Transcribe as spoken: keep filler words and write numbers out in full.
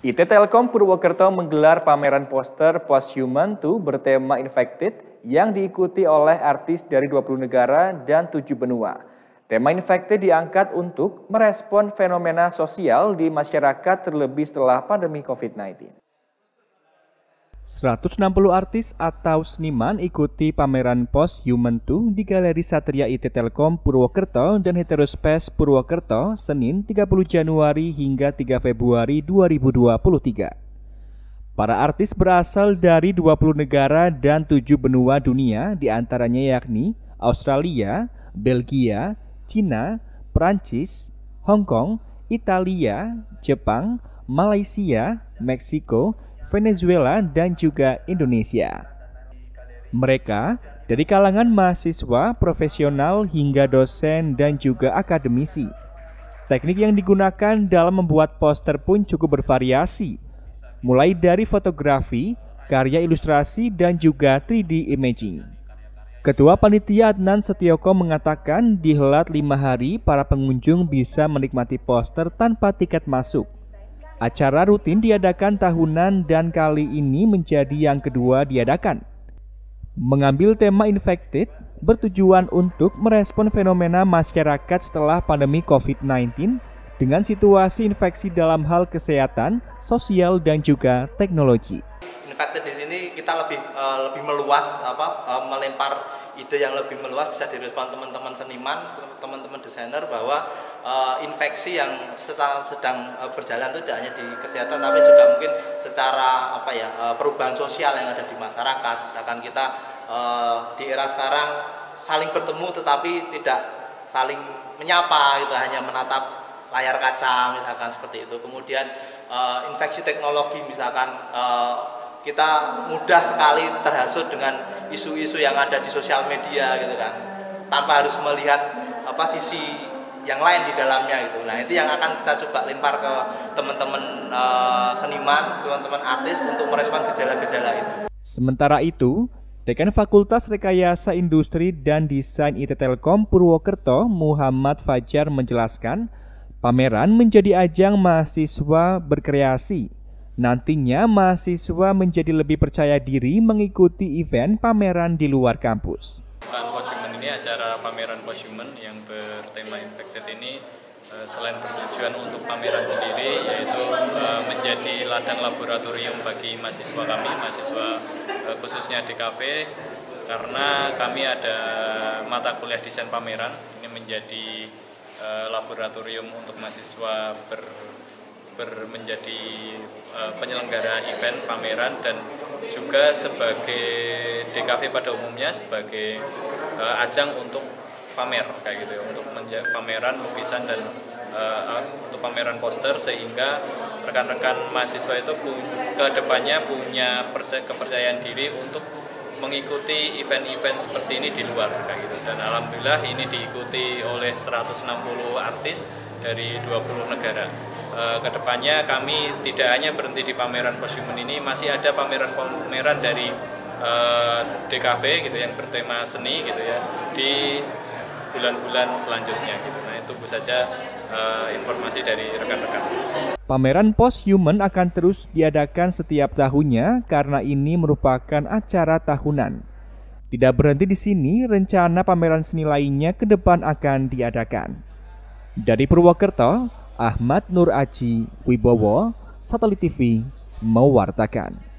I T Telkom Purwokerto menggelar pameran poster Post Human dua bertema Infected yang diikuti oleh artis dari dua puluh negara dan tujuh benua. Tema Infected diangkat untuk merespon fenomena sosial di masyarakat terlebih setelah pandemi COVID sembilan belas. seratus enam puluh artis atau seniman ikuti pameran Post Human dua di Galeri Satria I T Telkom Purwokerto dan Heterospes Purwokerto Senin tiga puluh Januari hingga tiga Februari dua ribu dua puluh tiga. Para artis berasal dari dua puluh negara dan tujuh benua dunia, diantaranya yakni Australia, Belgia, Cina, Prancis, Hong Kong, Italia, Jepang, Malaysia, Meksiko, Venezuela, dan juga Indonesia. Mereka dari kalangan mahasiswa, profesional, hingga dosen dan juga akademisi. Teknik yang digunakan dalam membuat poster pun cukup bervariasi, mulai dari fotografi, karya ilustrasi, dan juga tiga D imaging. Ketua Panitia Adnan Setioko mengatakan dihelat lima hari para pengunjung bisa menikmati poster tanpa tiket masuk. Acara rutin diadakan tahunan dan kali ini menjadi yang kedua diadakan. Mengambil tema Infected bertujuan untuk merespon fenomena masyarakat setelah pandemi COVID sembilan belas dengan situasi infeksi dalam hal kesehatan, sosial, dan juga teknologi. Infected di sini kita lebih uh, lebih meluas, apa uh, melempar ide yang lebih meluas, bisa direspon teman-teman seniman, teman-teman desainer bahwa Uh, infeksi yang sedang, sedang uh, berjalan itu tidak hanya di kesehatan, tapi juga mungkin secara apa ya uh, perubahan sosial yang ada di masyarakat. Misalkan kita uh, di era sekarang saling bertemu tetapi tidak saling menyapa, itu hanya menatap layar kaca misalkan seperti itu. Kemudian uh, infeksi teknologi misalkan uh, kita mudah sekali terhasut dengan isu-isu yang ada di sosial media gitu kan, tanpa harus melihat apa sisi yang lain di dalamnya gitu. Nah, itu yang akan kita coba lempar ke teman-teman e, seniman, teman-teman artis untuk merespon gejala-gejala itu. Sementara itu, Dekan Fakultas Rekayasa Industri dan Desain I T Telkom Purwokerto, Muhammad Fajar menjelaskan, pameran menjadi ajang mahasiswa berkreasi. Nantinya mahasiswa menjadi lebih percaya diri mengikuti event pameran di luar kampus. Post Human ini, acara pameran Post Human yang bertema Infected ini selain bertujuan untuk pameran sendiri, yaitu menjadi ladang laboratorium bagi mahasiswa kami, mahasiswa khususnya D K V, karena kami ada mata kuliah desain pameran. Ini menjadi laboratorium untuk mahasiswa ber, ber menjadi penyelenggara event pameran dan juga sebagai D K V pada umumnya sebagai uh, ajang untuk pamer kayak gitu ya, untuk pameran lukisan dan uh, untuk pameran poster, sehingga rekan-rekan mahasiswa itu pu ke depannya punya kepercayaan diri untuk mengikuti event-event seperti ini di luar kayak gitu. Dan alhamdulillah ini diikuti oleh seratus enam puluh artis dari dua puluh negara. E, kedepannya kami tidak hanya berhenti di pameran Post Human ini, masih ada pameran-pameran dari e, D K V gitu yang bertema seni gitu ya di bulan-bulan selanjutnya gitu. Nah, itu saja e, informasi dari rekan-rekan. Pameran Post Human akan terus diadakan setiap tahunnya karena ini merupakan acara tahunan. Tidak berhenti di sini, rencana pameran seni lainnya ke depan akan diadakan. Dari Purwokerto, Ahmad Nur Aji Wibowo, Satelit T V mewartakan.